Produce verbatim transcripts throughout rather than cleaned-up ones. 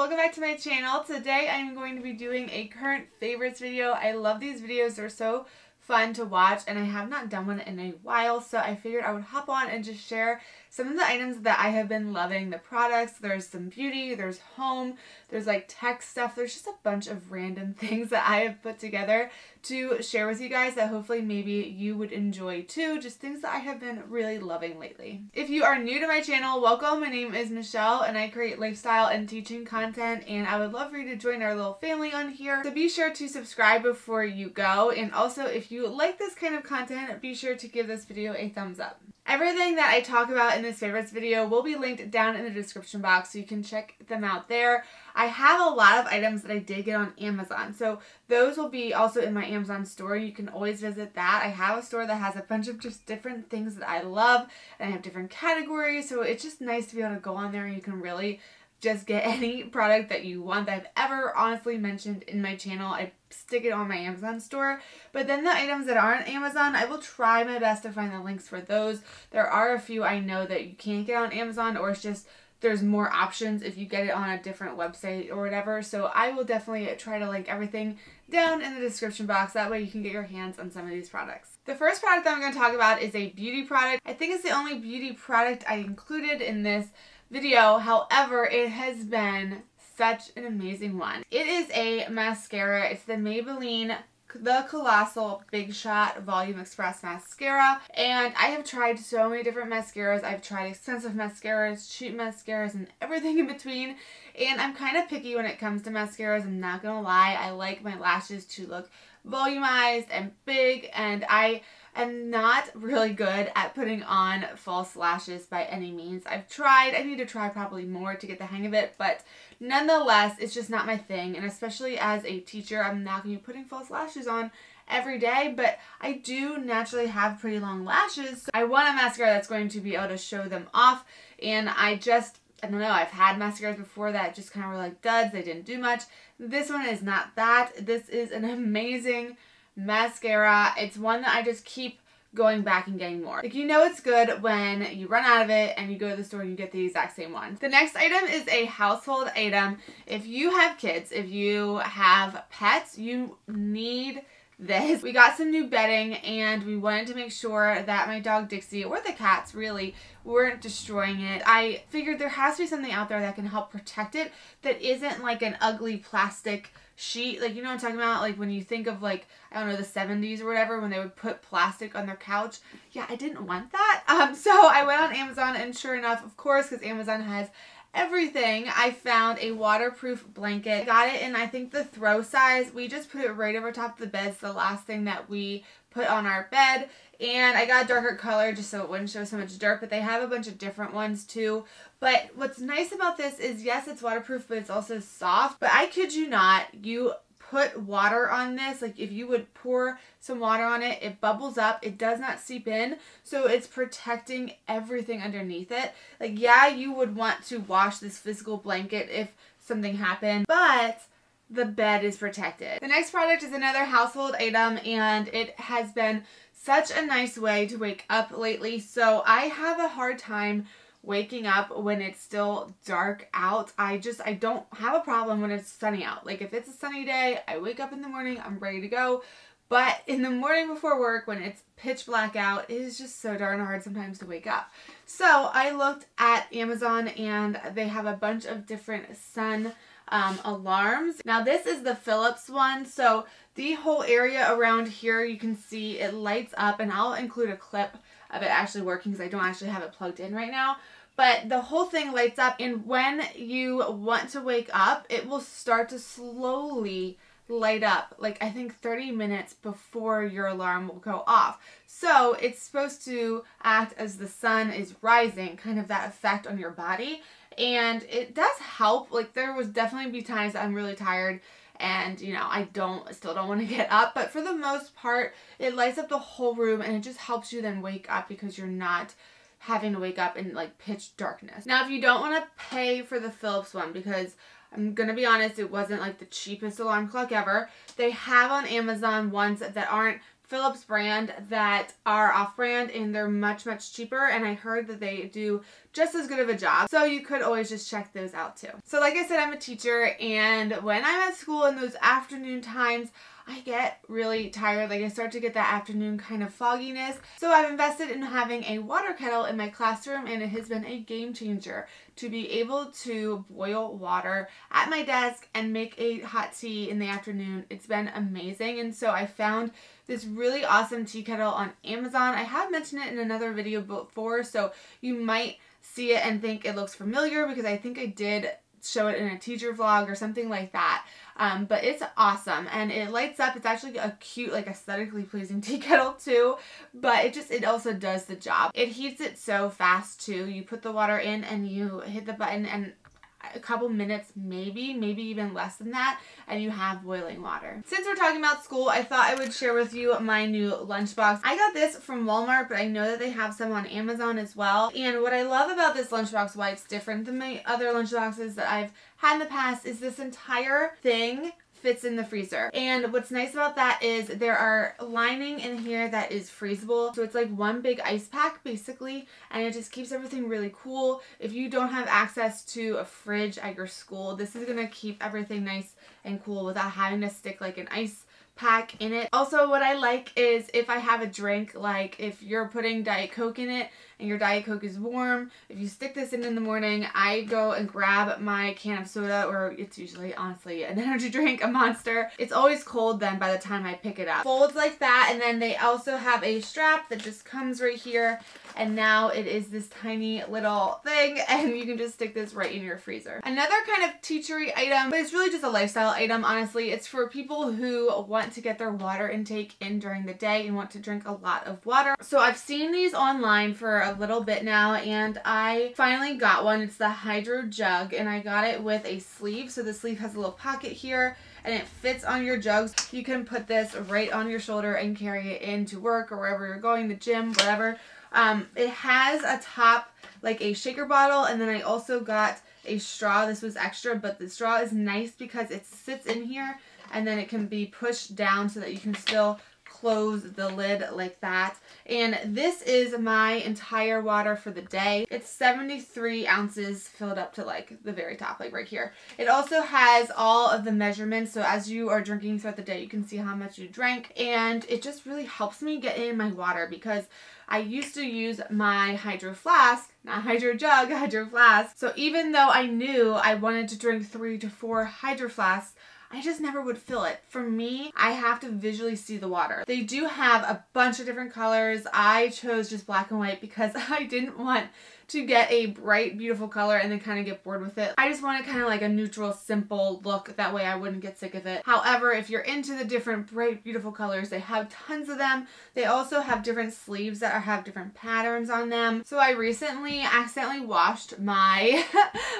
welcome back to my channel. Today I'm going to be doing a current favorites video. I love these videos. They're so fun to watch and I have not done one in a while, so I figured I would hop on and just share some of the items that I have been loving, the products. There's some beauty, there's home, there's like tech stuff, there's just a bunch of random things that I have put together to share with you guys that hopefully maybe you would enjoy too, just things that I have been really loving lately. If you are new to my channel, welcome. My name is Michelle and I create lifestyle and teaching content, and I would love for you to join our little family on here. So be sure to subscribe before you go, and also if you like this kind of content, be sure to give this video a thumbs up. Everything that I talk about in this favorites video will be linked down in the description box so you can check them out there. I have a lot of items that I did get on Amazon, so those will be also in my Amazon store. You can always visit that. I have a store that has a bunch of just different things that I love, and I have different categories, so it's just nice to be able to go on there and you can really just get any product that you want that I've ever honestly mentioned in my channel. I stick it on my Amazon store. But then the items that aren't Amazon, I will try my best to find the links for those. There are a few I know that you can't get on Amazon, or it's just there's more options if you get it on a different website or whatever. So I will definitely try to link everything down in the description box. That way you can get your hands on some of these products. The first product that I'm going to talk about is a beauty product. I think it's the only beauty product I included in this video, however, it has been such an amazing one. It is a mascara. It's the Maybelline The Colossal Big Shot Volume Express Mascara, and I have tried so many different mascaras. I've tried expensive mascaras, cheap mascaras, and everything in between, and I'm kind of picky when it comes to mascaras. I'm not gonna lie. I like my lashes to look volumized and big, and I am not really good at putting on false lashes by any means. I've tried. I need to try probably more to get the hang of it, but nonetheless, it's just not my thing, and especially as a teacher, I'm not going to be putting false lashes on every day, but I do naturally have pretty long lashes, so I want a mascara that's going to be able to show them off, and I just I don't know, I've had mascaras before that just kind of were like duds, they didn't do much. This one is not that. This is an amazing mascara. It's one that I just keep going back and getting more. Like, you know it's good when you run out of it and you go to the store and you get the exact same one. The next item is a household item. If you have kids, if you have pets, you need this. We got some new bedding and we wanted to make sure that my dog Dixie, or the cats really, weren't destroying it. I figured there has to be something out there that can help protect it that isn't like an ugly plastic sheet. Like, you know what I'm talking about? Like when you think of like, I don't know, the seventies or whatever, when they would put plastic on their couch. Yeah, I didn't want that. Um, so I went on Amazon, and sure enough, of course, because Amazon has everything, I found a waterproof blanket. I got it in, I think, the throw size. We just put it right over top of the bed. It's the last thing that we put on our bed, and I got a darker color just so it wouldn't show so much dirt, but they have a bunch of different ones too. But what's nice about this is, yes, it's waterproof, but it's also soft. But I kid you not, you put water on this, like if you would pour some water on it, it bubbles up, it does not seep in, so it's protecting everything underneath it. Like, yeah, you would want to wash this physical blanket if something happened, but the bed is protected. The next product is another household item, and it has been such a nice way to wake up lately. So I have a hard time waking up when it's still dark out. I just, I don't have a problem when it's sunny out. Like, if it's a sunny day, I wake up in the morning, I'm ready to go. But in the morning before work, when it's pitch black out, it is just so darn hard sometimes to wake up. So I looked at Amazon, and they have a bunch of different sun um, alarms. Now this is the Philips one, so the whole area around here, you can see it lights up, and I'll include a clip of it actually working because I don't actually have it plugged in right now. But the whole thing lights up, and when you want to wake up, it will start to slowly light up, like I think thirty minutes before your alarm will go off. So it's supposed to act as the sun is rising, kind of that effect on your body, and it does help. Like, there was definitely be times I'm really tired and, you know, I don't, still don't want to get up, but for the most part, it lights up the whole room, and it just helps you then wake up because you're not having to wake up in like pitch darkness. Now, if you don't want to pay for the Philips one, because I'm gonna be honest, it wasn't like the cheapest alarm clock ever, they have on Amazon ones that aren't Philips brand that are off-brand, and they're much, much cheaper, and I heard that they do just as good of a job, so you could always just check those out too. So like I said, I'm a teacher, and when I'm at school in those afternoon times, I get really tired. Like I start to get that afternoon kind of fogginess. So I've invested in having a water kettle in my classroom, and it has been a game changer to be able to boil water at my desk and make a hot tea in the afternoon. It's been amazing. And so I found this really awesome tea kettle on Amazon. I have mentioned it in another video before, so you might see it and think it looks familiar because I think I did show it in a teacher vlog or something like that. Um, but it's awesome, and it lights up. It's actually a cute, like, aesthetically pleasing tea kettle too, but it just, it also does the job. It heats it so fast too. You put the water in and you hit the button, and a couple minutes, maybe, maybe even less than that, and you have boiling water. Since we're talking about school, I thought I would share with you my new lunchbox. I got this from Walmart, but I know that they have some on Amazon as well. And what I love about this lunchbox, why it's different than my other lunchboxes that I've had in the past, is this entire thing fits in the freezer. And what's nice about that is there are lining in here that is freezable. So it's like one big ice pack basically, and it just keeps everything really cool. If you don't have access to a fridge at your school, this is gonna keep everything nice and cool without having to stick like an ice pack in it. Also, what I like is if I have a drink, like if you're putting Diet Coke in it and your Diet Coke is warm, if you stick this in in the morning, I go and grab my can of soda, or it's usually honestly an energy drink, a Monster. It's always cold then by the time I pick it up. Folds like that, and then they also have a strap that just comes right here, and now it is this tiny little thing, and you can just stick this right in your freezer. Another kind of teachery item, but it's really just a lifestyle item, honestly. It's for people who want to get their water intake in during the day and want to drink a lot of water. So I've seen these online for a little bit now, and I finally got one. It's the HydroJug, and I got it with a sleeve. So the sleeve has a little pocket here, and it fits on your jugs. You can put this right on your shoulder and carry it in to work or wherever you're going, the gym, whatever. Um, it has a top like a shaker bottle, and then I also got a straw. This was extra, but the straw is nice because it sits in here, and then it can be pushed down so that you can still close the lid like that. And this is my entire water for the day. It's seventy-three ounces filled up to like the very top, like right here. It also has all of the measurements, so as you are drinking throughout the day, you can see how much you drank. And it just really helps me get in my water, because I used to use my Hydro Flask, not Hydro Jug, Hydro Flask. So even though I knew I wanted to drink three to four Hydro Flasks, I just never would fill it. For me, I have to visually see the water. They do have a bunch of different colors. I chose just black and white because I didn't want to get a bright, beautiful color and then kind of get bored with it. I just wanted kind of like a neutral, simple look. That way I wouldn't get sick of it. However, if you're into the different bright, beautiful colors, they have tons of them. They also have different sleeves that are, have different patterns on them. So I recently accidentally washed my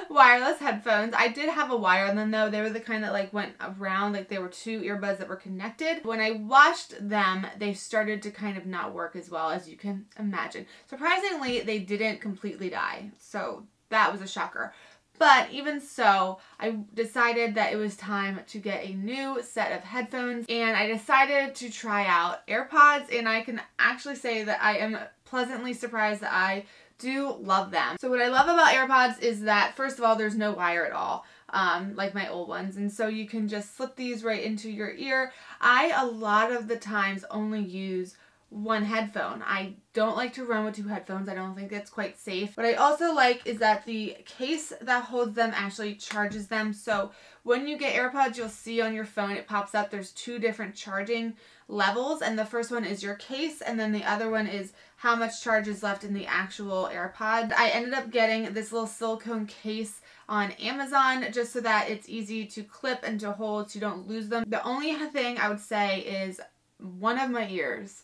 wireless headphones. I did have a wire on them though. They were the kind that like went around, like they were two earbuds that were connected. When I washed them, they started to kind of not work as well as you can imagine. Surprisingly, they didn't completely die. So that was a shocker. But even so, I decided that it was time to get a new set of headphones, and I decided to try out AirPods, and I can actually say that I am pleasantly surprised that I do love them. So what I love about AirPods is that, first of all, there's no wire at all. Um, like my old ones, and so you can just slip these right into your ear. I a lot of the times only use one headphone. I don't like to run with two headphones. I don't think that's quite safe. What I also like is that the case that holds them actually charges them. So when you get AirPods, you'll see on your phone it pops up. There's two different charging levels, and the first one is your case, and then the other one is how much charge is left in the actual AirPod. I ended up getting this little silicone case on Amazon just so that it's easy to clip and to hold so you don't lose them. The only thing I would say is one of my ears,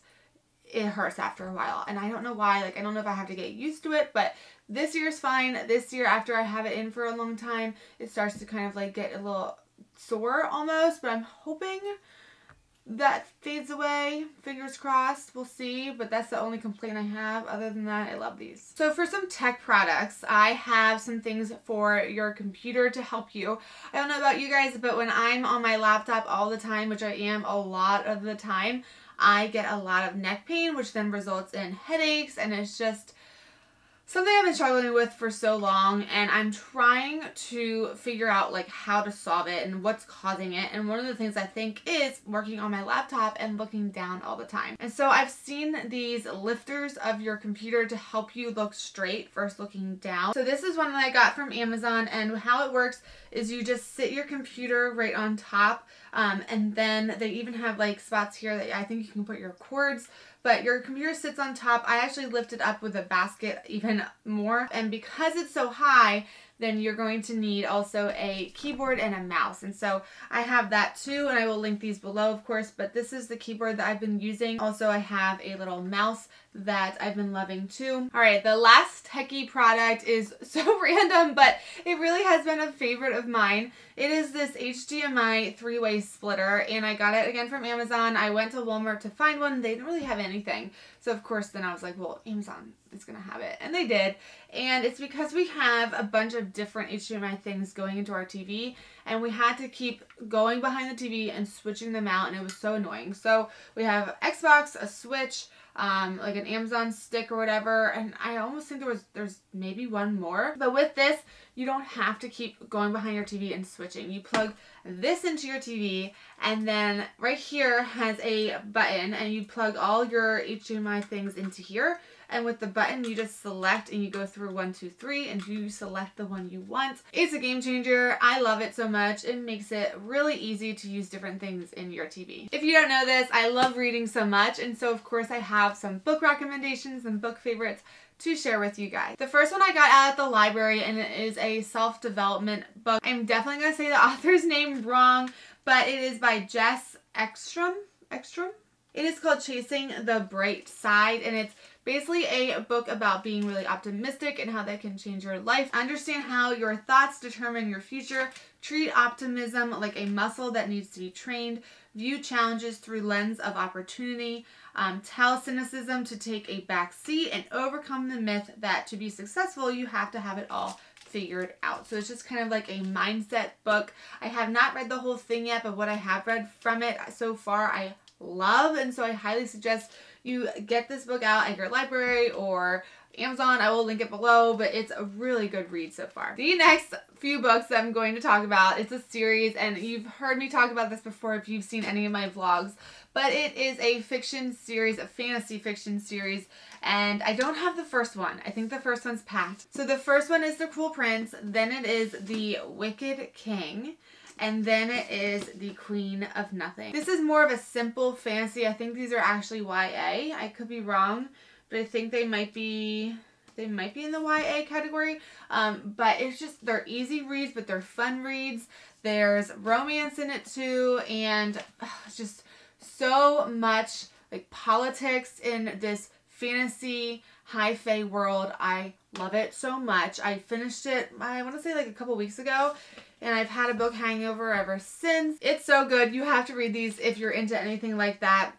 it hurts after a while, and I don't know why. Like, I don't know if I have to get used to it, but this ear's fine. This ear, after I have it in for a long time, it starts to kind of like get a little sore almost, but I'm hoping that fades away. Fingers crossed, we'll see, but that's the only complaint I have. Other than that, I love these. So for some tech products, I have some things for your computer to help you. I don't know about you guys, but when I'm on my laptop all the time, which I am a lot of the time, I get a lot of neck pain, which then results in headaches, and it's just something I've been struggling with for so long, and I'm trying to figure out like how to solve it and what's causing it. And one of the things I think is working on my laptop and looking down all the time. And so I've seen these lifters of your computer to help you look straight versus looking down. So this is one that I got from Amazon, and how it works is you just sit your computer right on top, um, and then they even have like spots here that I think you can put your cords. But your computer sits on top. I actually lift it up with a basket even more. And because it's so high, then you're going to need also a keyboard and a mouse. And so I have that too, and I will link these below, of course, but this is the keyboard that I've been using. Also, I have a little mouse that I've been loving too. All right, the last techie product is so random, but it really has been a favorite of mine. It is this H D M I three-way splitter, and I got it again from Amazon. I went to Walmart to find one. They didn't really have anything. So of course, then I was like, well, Amazon is gonna have it. And they did. And it's because we have a bunch of different H D M I things going into our T V, and we had to keep going behind the T V and switching them out, and it was so annoying. So we have Xbox, a Switch, um, like an Amazon stick or whatever, and I almost think there was there's maybe one more. But with this, you don't have to keep going behind your T V and switching. You plug this into your T V, and then right here has a button, and you plug all your H D M I things into here. And with the button, you just select and you go through one, two, three, and you select the one you want. It's a game changer. I love it so much. It makes it really easy to use different things in your T V. If you don't know this, I love reading so much. And so of course I have some book recommendations and book favorites to share with you guys. The first one I got at the library, and it is a self-development book. I'm definitely gonna say the author's name wrong, but it is by Jess Ekstrom. Ekstrom? It is called Chasing the Bright Side, and it's basically a book about being really optimistic and how that can change your life. Understand how your thoughts determine your future. Treat optimism like a muscle that needs to be trained. View challenges through lens of opportunity. Um, tell cynicism to take a back seat, and overcome the myth that to be successful, you have to have it all figured out. So it's just kind of like a mindset book. I have not read the whole thing yet, but what I have read from it so far, I love, and so I highly suggest you get this book out at your library or Amazon. I will link it below, but it's a really good read so far. The next few books that I'm going to talk about, it's a series, and you've heard me talk about this before if you've seen any of my vlogs, but it is a fiction series, a fantasy fiction series, and I don't have the first one. I think the first one's packed. So the first one is The Cruel Prince, then it is The Wicked King, and then it is The Queen of Nothing. This is more of a simple fantasy. I think these are actually Y A. I could be wrong, but I think they might be they might be in the Y A category. Um, but it's just, they're easy reads, but they're fun reads. There's romance in it too, and ugh, it's just so much like politics in this fantasy hi-fi world. I love it so much. I finished it, I want to say like a couple weeks ago, and I've had a book hangover ever since. It's so good. You have to read these if you're into anything like that.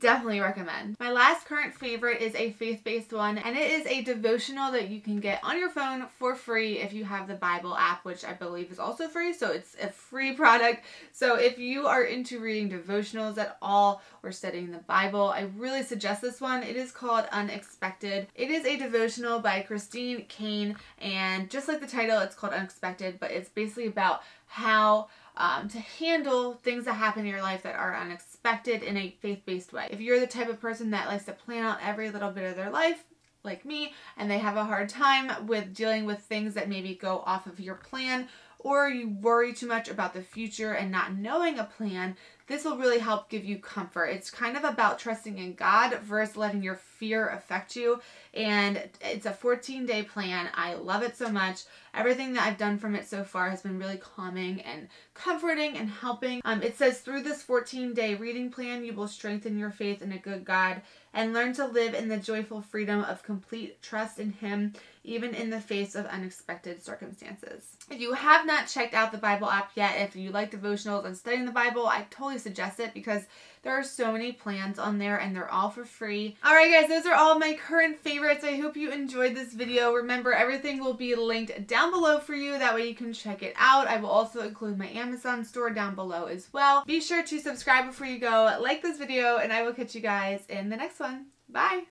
Definitely recommend. My last current favorite is a faith-based one, and it is a devotional that you can get on your phone for free if you have the Bible app, which I believe is also free, so it's a free product. So if you are into reading devotionals at all or studying the Bible, I really suggest this one. It is called Unexpected. It is a devotional by Christine Kane, and just like the title, it's called Unexpected, but it's basically about how Um, to handle things that happen in your life that are unexpected in a faith-based way. If you're the type of person that likes to plan out every little bit of their life, like me, and they have a hard time with dealing with things that maybe go off of your plan, or you worry too much about the future and not knowing a plan, this will really help give you comfort. It's kind of about trusting in God versus letting your fear affect you. And it's a fourteen day plan. I love it so much. Everything that I've done from it so far has been really calming and comforting and helping. Um, it says through this fourteen day reading plan, you will strengthen your faith in a good God and learn to live in the joyful freedom of complete trust in Him, even in the face of unexpected circumstances. If you have not checked out the Bible app yet, if you like devotionals and studying the Bible, I totally highly suggest it because there are so many plans on there and they're all for free. Alright guys, those are all my current favorites. I hope you enjoyed this video. Remember, everything will be linked down below for you. That way you can check it out. I will also include my Amazon store down below as well. Be sure to subscribe before you go, like this video, and I will catch you guys in the next one. Bye!